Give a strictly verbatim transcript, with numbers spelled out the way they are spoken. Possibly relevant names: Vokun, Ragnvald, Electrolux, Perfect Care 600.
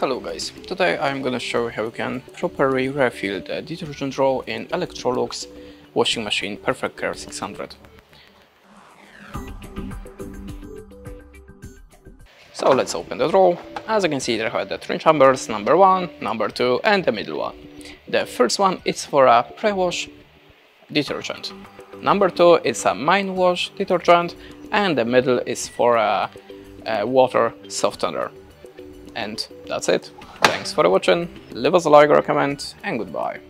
Hello guys, today I'm gonna show you how you can properly refill the detergent roll in Electrolux washing machine Perfect Care six hundred. So let's open the roll. As you can see, there are the three chambers, number one, number two and the middle one. The first one is for a pre-wash detergent, number two is a main wash detergent and the middle is for a, a water softener. And that's it. Thanks for watching, leave us a like or a comment, and goodbye.